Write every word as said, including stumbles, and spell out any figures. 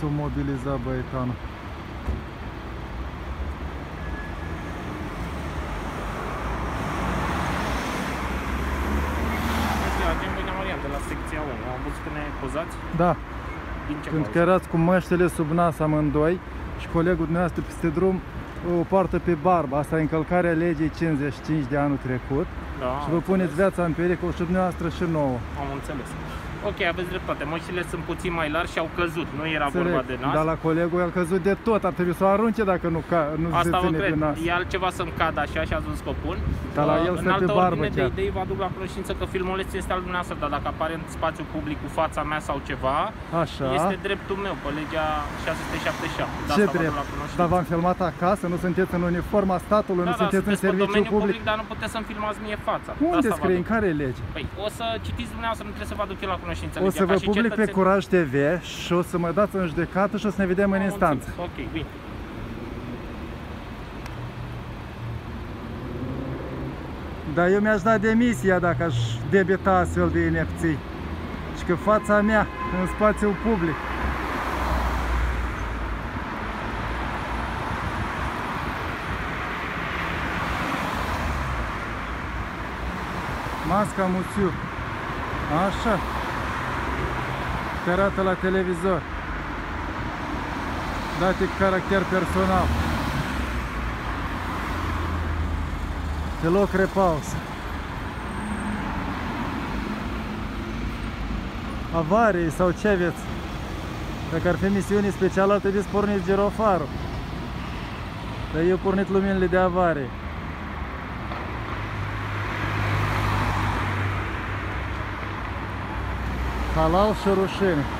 s-au mobilizat băiecanul. Da, când erați cu măștile sub nas amândoi și colegul dumneavoastră peste drum o poartă pe barbă, asta e încălcarea legii cincizeci și cinci de anul trecut, da, și vă puneți viața în pericol și dumneavoastră și nouă. Am înțeles. Ok, aveți dreptate, măștile sunt puțin mai largi și au căzut, nu era înțeleg, vorba de nas. Dar la colegul i-a căzut de tot, ar trebui să o arunce dacă nu, ca, nu asta se ține cred. Pe nas. E altceva să-mi cadă așa și a zis că o pun. Dar la el uh, în altă ordine de idei vă aduc la cunoștință că filmulețul este al dumneavoastră, dar dacă apare în spațiu public cu fața mea sau ceva, așa, este dreptul meu, pe legea șase sute șaptezeci și șapte. Da, ce drept? Dar v-am filmat acasă, nu sunteți în uniforma statului, da, nu da, sunteți în serviciu public. public. Dar nu puteți să-mi filmați mie fața. Unde scrie? În care lege? Păi, o să citiți dumneavoastră, nu trebuie să vă aduc eu la cunoștință. O să vă public pe Curaj T V și o să mă dați în judecată și o să ne vedem în instanță. Ok, bine. Dar eu mi-aș da demisia dacă aș debita astfel de inepții. Și că fața mea în spațiul public. Masca Muțiu. Așa. Te arată la televizor. Date cu caracter personal. Pe loc repaus. Avarii sau ce aveți? Dacă ar fi misiune specială, ar trebui să porniți girofarul. Dar eu pornit luminile de avarii. Halal și rușine.